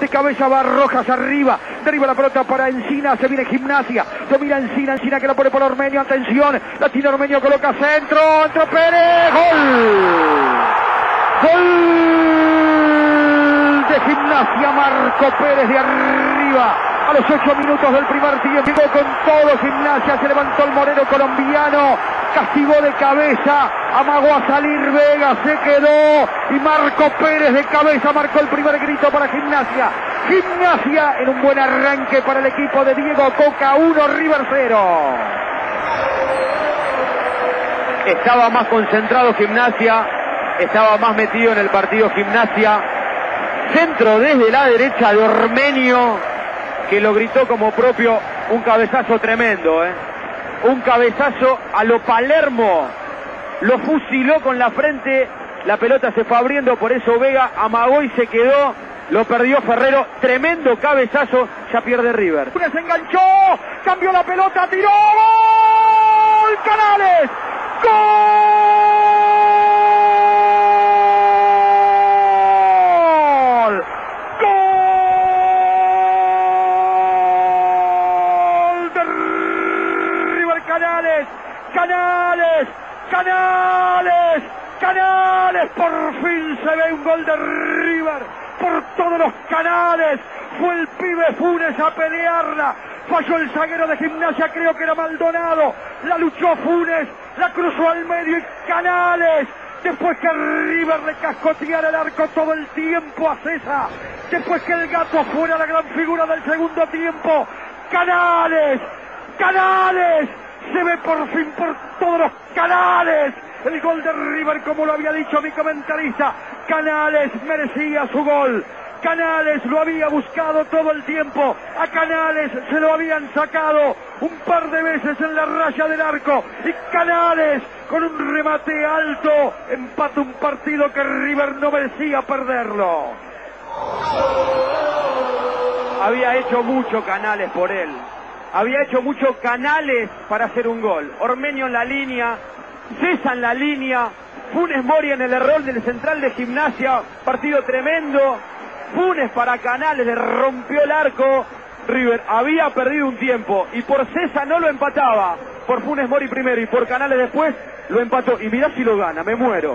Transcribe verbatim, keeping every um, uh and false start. de cabeza va Rojas arriba, derriba la pelota para Encina, se viene Gimnasia, domina Encina, Encina que la pone por Ormeño, atención, la tiene Ormeño, coloca centro, entra Pérez, gol, gol de Gimnasia, Marco Pérez de arriba. A los ocho minutos del primer tiempo, llegó con todo Gimnasia, se levantó el moreno colombiano, castigó de cabeza, amagó a salir Vega, se quedó y Marco Pérez de cabeza marcó el primer grito para Gimnasia. Gimnasia en un buen arranque para el equipo de Diego Coca, uno, River cero. Estaba más concentrado Gimnasia, estaba más metido en el partido Gimnasia. Centro desde la derecha de Ormeño, que lo gritó como propio, un cabezazo tremendo, ¿eh? Un cabezazo a lo Palermo, lo fusiló con la frente, la pelota se fue abriendo, por eso Vega amagó y se quedó, lo perdió Ferrero, tremendo cabezazo, ya pierde River. Se enganchó, cambió la pelota, tiró, ¡gol! ¡Canales! ¡Gol! ¡Gol! Canales, Canales, Canales, Canales, por fin se ve un gol de River, por todos los canales, fue el pibe Funes a pelearla, falló el zaguero de Gimnasia, creo que era Maldonado, la luchó Funes, la cruzó al medio y Canales, después que River le cascoteara el arco todo el tiempo a César, después que el gato fuera la gran figura del segundo tiempo, Canales, Canales, se ve por fin por todos los canales el gol de River, como lo había dicho mi comentarista. Canales merecía su gol, Canales lo había buscado todo el tiempo, a Canales se lo habían sacado un par de veces en la raya del arco y Canales con un remate alto empata un partido que River no merecía perderlo. Había hecho mucho Canales por él. Había hecho muchos canales para hacer un gol. Ormeño en la línea, César en la línea, Funes Mori en el error del central de Gimnasia, partido tremendo. Funes para Canales, le rompió el arco. River había perdido un tiempo y por César no lo empataba. Por Funes Mori primero y por Canales después lo empató. Y mirá si lo gana, me muero.